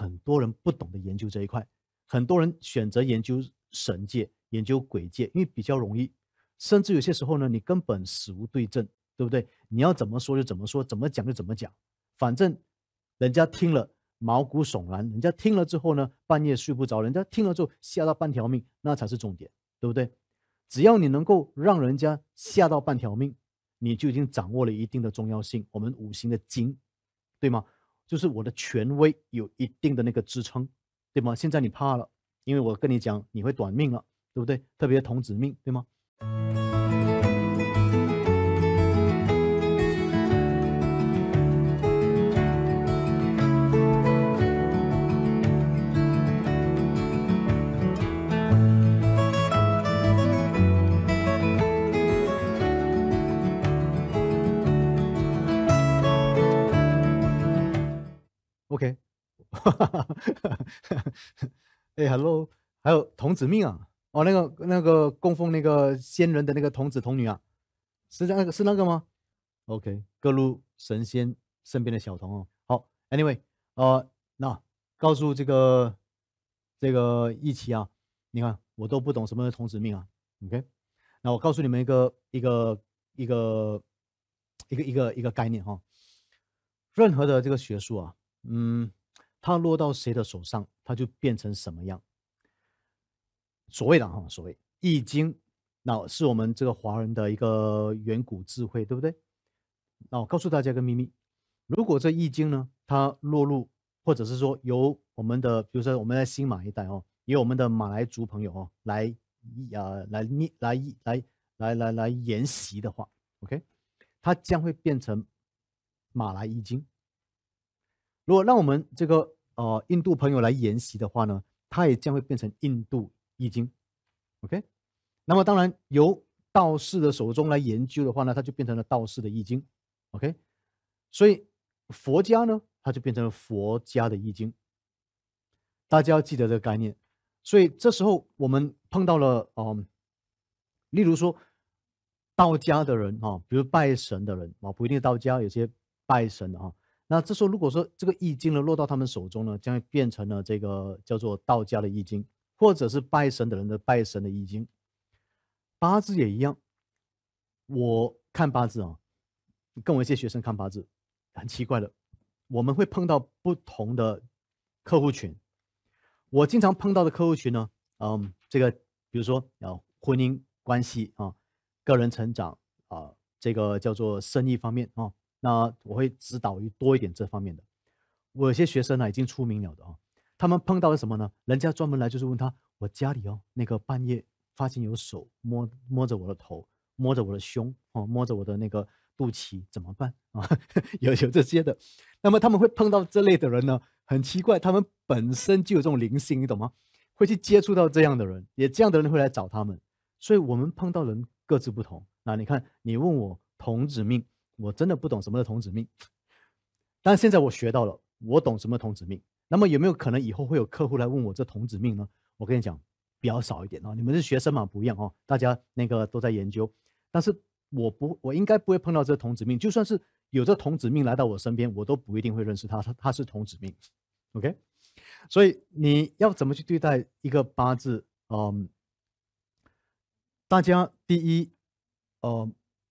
很多人不懂得研究这一块，很多人选择研究神界、研究鬼界，因为比较容易。甚至有些时候呢，你根本死无对证，对不对？你要怎么说就怎么说，怎么讲就怎么讲，反正人家听了毛骨悚然，人家听了之后呢，半夜睡不着，人家听了之后吓到半条命，那才是重点，对不对？只要你能够让人家吓到半条命，你就已经掌握了一定的重要性。我们五行的金，对吗？就是我的权威有一定的那个支撑，对吗？现在你怕了，因为我跟你讲你会短命了，对不对？特别童子命，对吗？OK， 哎，Hello， 还有童子命啊，哦，那个供奉那个仙人的那个童子童女啊，是那个吗 ？OK， 各路神仙身边的小童哦。好 ，Anyway， 那告诉这个一奇啊，你看我都不懂什么是童子命啊。OK， 那我告诉你们一个概念哈、哦，任何的这个学术啊。它落到谁的手上，它就变成什么样。所谓的哈，所谓《易经》，那是我们这个华人的一个远古智慧，对不对？那我告诉大家一个秘密：如果这《易经》呢，它落入，或者是说由我们的，比如说我们在新马一带哦，由我们的马来族朋友哦来研习的话 ，OK， 它将会变成马来易经。如果让我们这个印度朋友来研习的话呢，它也将会变成印度易经 ，OK。那么当然由道士的手中来研究的话呢，它就变成了道士的易经 ，OK。所以佛家呢，它就变成了佛家的易经。大家要记得这个概念。所以这时候我们碰到了例如说道家的人啊，比如拜神的人啊，不一定道家，有些拜神的啊。那这时候，如果说这个易经呢落到他们手中呢，将会变成了这个叫做道家的易经，或者是拜神的人的拜神的易经。八字也一样，我看八字啊，跟我一些学生看八字，很奇怪的，我们会碰到不同的客户群。我经常碰到的客户群呢，这个比如说婚姻关系啊，个人成长啊，这个叫做生意方面啊。那我会指导于多一点这方面的。我有些学生呢已经出名了的啊，他们碰到了什么呢？人家专门来就是问他，我家里哦，那个半夜发现有手摸着我的头，摸着我的胸哦，摸着我的那个肚脐，怎么办啊？有这些的。那么他们会碰到这类的人呢，很奇怪，他们本身就有这种灵性，你懂吗？会去接触到这样的人，也这样的人会来找他们。所以我们碰到人各自不同。那你看，你问我童子命。我真的不懂什么的童子命，但现在我学到了，我懂什么童子命。那么有没有可能以后会有客户来问我这童子命呢？我跟你讲，比较少一点哦。你们是学生嘛，不一样哦，大家那个都在研究。但是我应该不会碰到这童子命，就算是有这童子命来到我身边，我都不一定会认识他，他是童子命。OK， 所以你要怎么去对待一个八字？大家第一，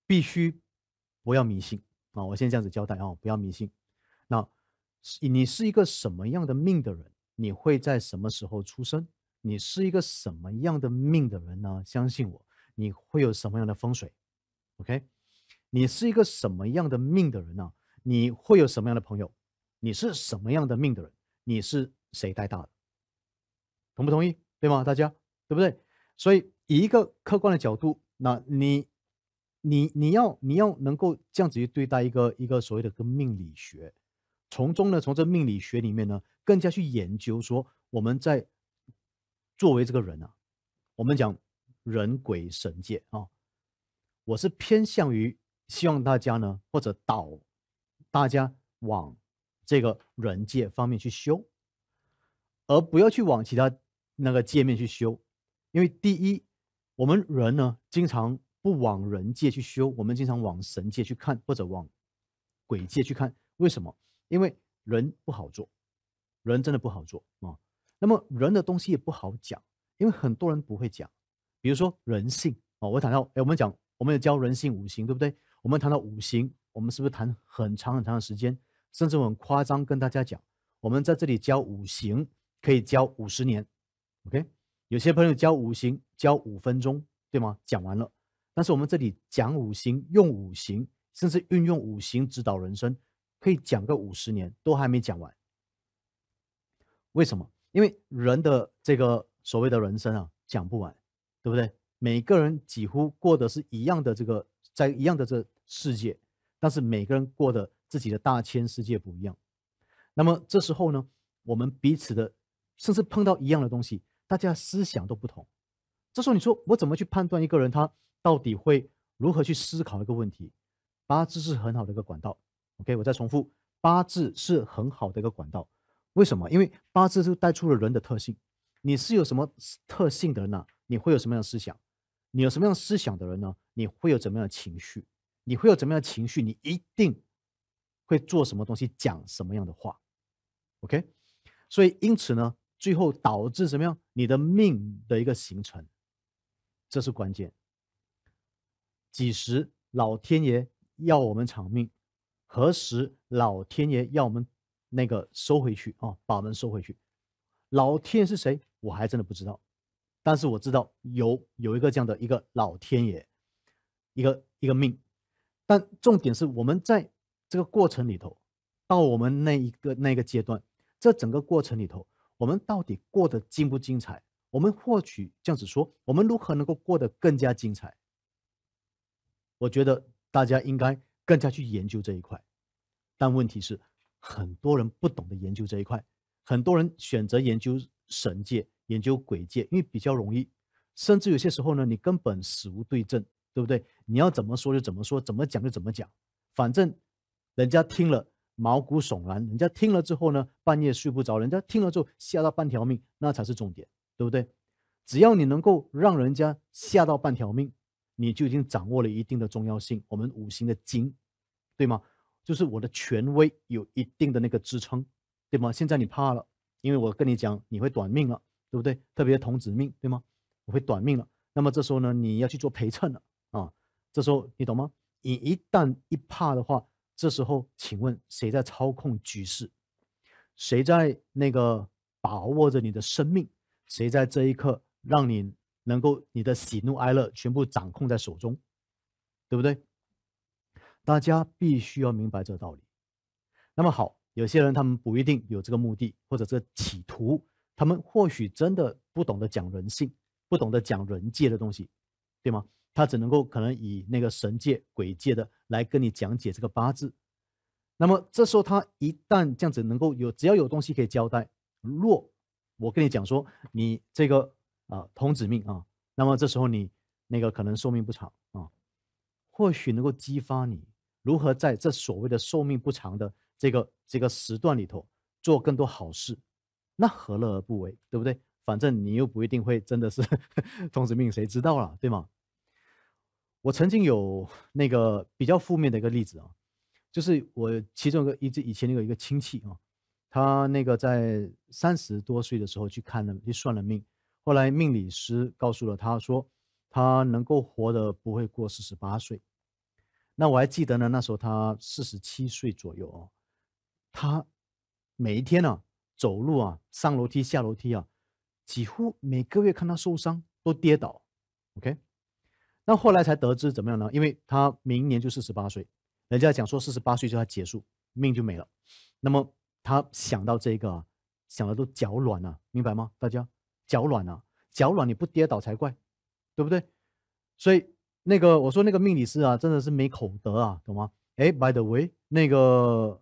必须。不要迷信啊！我先这样子交代啊，不要迷信。那你是一个什么样的命的人，你会在什么时候出生？你是一个什么样的命的人呢？相信我，你会有什么样的风水 ？OK， 你是一个什么样的命的人呢？你会有什么样的朋友？你是什么样的命的人？你是谁带大的？同不同意？对吗？大家对不对？所以以一个客观的角度，那你要能够这样子去对待一个所谓的命理学，从中呢，从这命理学里面呢，更加去研究说我们在作为这个人啊，我们讲人鬼神界啊，我是偏向于希望大家呢，或者导大家往这个人界方面去修，而不要去往其他那个界面去修，因为第一，我们人呢经常。不往人界去修，我们经常往神界去看，或者往鬼界去看。为什么？因为人不好做，人真的不好做啊、哦。那么人的东西也不好讲，因为很多人不会讲。比如说人性啊、哦，我谈到，哎，我们也教人性五行，对不对？我们谈到五行，我们是不是谈很长很长的时间？甚至我很夸张跟大家讲，我们在这里教五行可以教50年 ，OK？ 有些朋友教五行教5分钟，对吗？讲完了。但是我们这里讲五行，用五行，甚至运用五行指导人生，可以讲个50年都还没讲完。为什么？因为人的这个所谓的人生啊，讲不完，对不对？每个人几乎过的是一样的这个，在一样的这世界，但是每个人过的自己的大千世界不一样。那么这时候呢，我们彼此的甚至碰到一样的东西，大家思想都不同。这时候你说我怎么去判断一个人他？到底会如何去思考一个问题？八字是很好的一个管道。OK， 我再重复，八字是很好的一个管道。为什么？因为八字就带出了人的特性。你是有什么特性的人呢、啊？你会有什么样的思想？你有什么样的思想的人呢？你会有怎么样的情绪？你会有怎么样的情绪？你一定会做什么东西，讲什么样的话。OK， 所以因此呢，最后导致怎么样？你的命的一个形成，这是关键。几时老天爷要我们偿命？何时老天爷要我们那个收回去啊？把我们收回去。老天爷是谁？我还真的不知道，但是我知道有一个这样的一个老天爷，一个命。但重点是我们在这个过程里头，到我们那个阶段，这整个过程里头，我们到底过得精不精彩？我们或许这样子说，我们如何能够过得更加精彩？我觉得大家应该更加去研究这一块，但问题是很多人不懂得研究这一块，很多人选择研究神界、研究鬼界，因为比较容易。甚至有些时候呢，你根本死无对证，对不对？你要怎么说就怎么说，怎么讲就怎么讲，反正人家听了毛骨悚然，人家听了之后呢，半夜睡不着，人家听了之后吓到半条命，那才是重点，对不对？只要你能够让人家吓到半条命，你就已经掌握了一定的重要性，我们五行的金，对吗？就是我的权威有一定的那个支撑，对吗？现在你怕了，因为我跟你讲你会短命了，对不对？特别童子命，对吗？我会短命了，那么这时候呢，你要去做陪衬了啊！这时候你懂吗？你一旦一怕的话，这时候请问谁在操控局势？谁在那个把握着你的生命？谁在这一刻让你？能够你的喜怒哀乐全部掌控在手中，对不对？大家必须要明白这个道理。那么好，有些人他们不一定有这个目的或者这个企图，他们或许真的不懂得讲人性，不懂得讲人界的东西，对吗？他只能够可能以那个神界、鬼界的来跟你讲解这个八字。那么这时候他一旦这样子能够有，只要有东西可以交代，若我跟你讲说你这个。童子命啊，那么这时候你那个可能寿命不长啊，或许能够激发你如何在这所谓的寿命不长的这个时段里头做更多好事，那何乐而不为，对不对？反正你又不一定会真的是童子命，谁知道啦，对吗？我曾经有那个比较负面的一个例子啊，就是我其中以前有一个亲戚啊，他那个在30多岁的时候去算了命。后来命理师告诉了他说，他能够活得不会过48岁。那我还记得呢，那时候他47岁左右哦。他每一天啊，走路啊，上楼梯下楼梯啊，几乎每个月看他受伤都跌倒。OK， 那后来才得知怎么样呢？因为他明年就48岁，人家讲说48岁就要结束，命就没了。那么他想到这个、啊，想的都脚软了、啊，明白吗？大家？脚软啊，脚软你不跌倒才怪，对不对？所以那个我说那个命理师啊，真的是没口德啊，懂吗？哎 ，by the way， 那个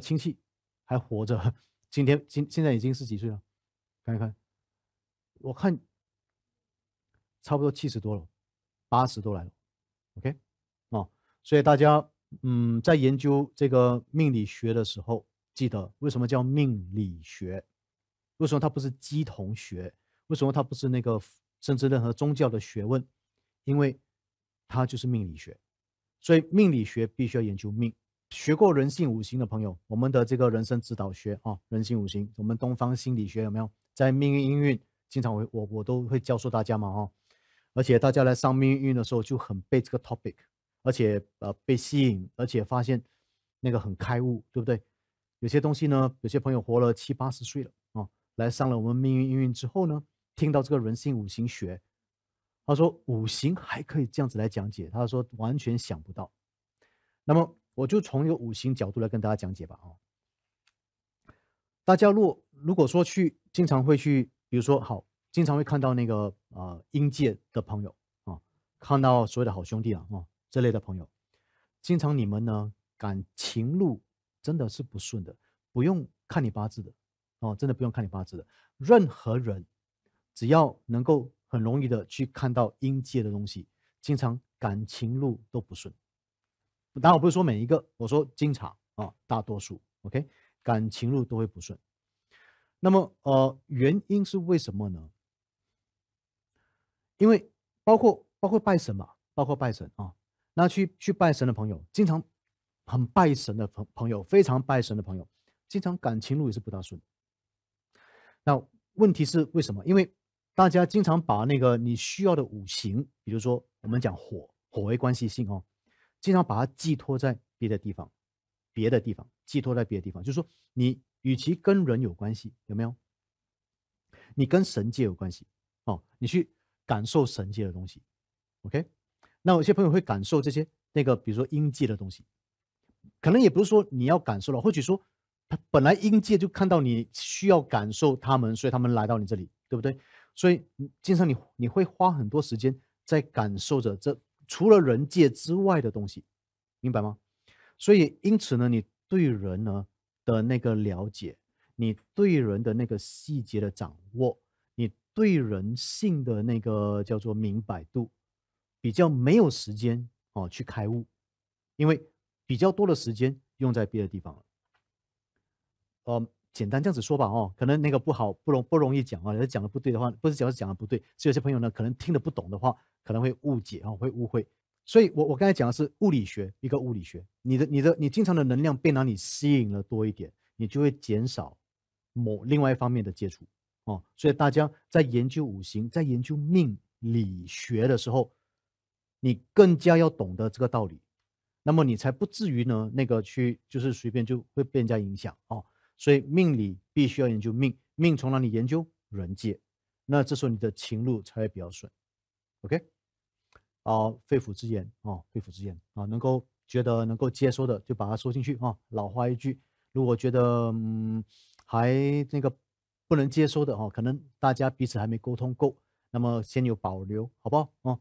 亲戚还活着，现在已经是几岁了？看一看，我看差不多70多了，80多来了。OK， 哦，所以大家在研究这个命理学的时候，记得为什么叫命理学？为什么它不是乩童学？为什么它不是那个甚至任何宗教的学问？因为它就是命理学，所以命理学必须要研究命，学过人性五行的朋友，我们的这个人生指导学啊，人性五行，我们东方心理学有没有？在命运音韵，经常我都会教授大家嘛哦。而且大家来上命运运的时候就很被这个 topic， 而且被吸引，而且发现那个很开悟，对不对？有些东西呢，有些朋友活了70、80岁了啊，来上了我们命运音韵之后呢，听到这个人性五行学，他说五行还可以这样子来讲解，他说完全想不到。那么我就从一个五行角度来跟大家讲解吧啊。大家如果说去经常会去，比如说好，经常会看到那个阴界的朋友啊，看到所谓的好兄弟啊这类的朋友，经常你们呢感情路真的是不顺的，不用看你八字的哦，真的不用看你八字的，任何人只要能够很容易的去看到阴界的东西，经常感情路都不顺。当然我不是说每一个，我说经常啊，大多数 OK， 感情路都会不顺。那么原因是为什么呢？因为包括拜神嘛，包括拜神啊，那去拜神的朋友，经常很拜神的朋友，非常拜神的朋友，经常感情路也是不大顺。那问题是为什么？因为大家经常把那个你需要的五行，比如说我们讲火为关系性哦。经常把它寄托在别的地方，寄托在别的地方，就是说你与其跟人有关系，有没有？你跟神界有关系哦，你去感受神界的东西 ，OK？ 那有些朋友会感受这些比如说阴界的东西，可能也不是说你要感受了，或许说他本来阴界就看到你需要感受他们，所以他们来到你这里，对不对？所以经常你会花很多时间在感受着这。除了人界之外的东西，明白吗？所以因此呢，你对人呢的那个了解，你对人的那个细节的掌握，你对人性的那个叫做明白度，比较没有时间哦去开悟，因为比较多的时间用在别的地方了。简单这样子说吧哦，可能那个不容易讲啊，讲的不对的话，不是讲的不对，是有些朋友呢可能听得不懂的话，可能会误解啊，会误会。所以我刚才讲的是物理学，一个物理学，你经常的能量被哪里吸引了多一点，你就会减少另外一方面的接触哦。所以大家在研究五行，在研究命理学的时候，你更加要懂得这个道理，那么你才不至于呢去就是随便就会被人家影响哦。所以命理必须要研究命从哪里研究？人界，那这时候你的情路才会比较顺 ，OK？ 肺腑之言啊，肺腑之言啊，能够觉得能够接收的就把它收进去啊。老话一句，如果觉得还不能接收的啊，可能大家彼此还没沟通够，那么先有保留，好不好啊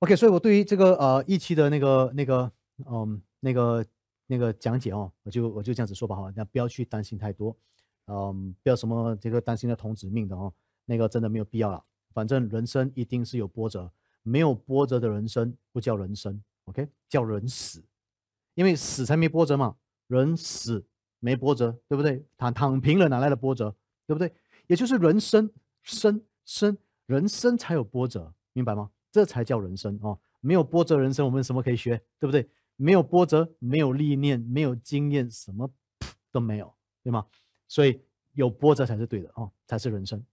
？OK， 所以我对于这个一期的那个讲解哦，我就这样子说吧哈，那不要去担心太多，不要什么担心的童子命的哦，真的没有必要了。反正人生一定是有波折，没有波折的人生不叫人生 ，OK？ 叫人死，因为死才没波折嘛，人死没波折，对不对？躺平了哪来的波折，对不对？也就是人生人生才有波折，明白吗？这才叫人生哦，没有波折人生我们什么可以学，对不对？没有波折，没有历练，没有经验，什么都没有，对吗？所以有波折才是对的哦，才是人生。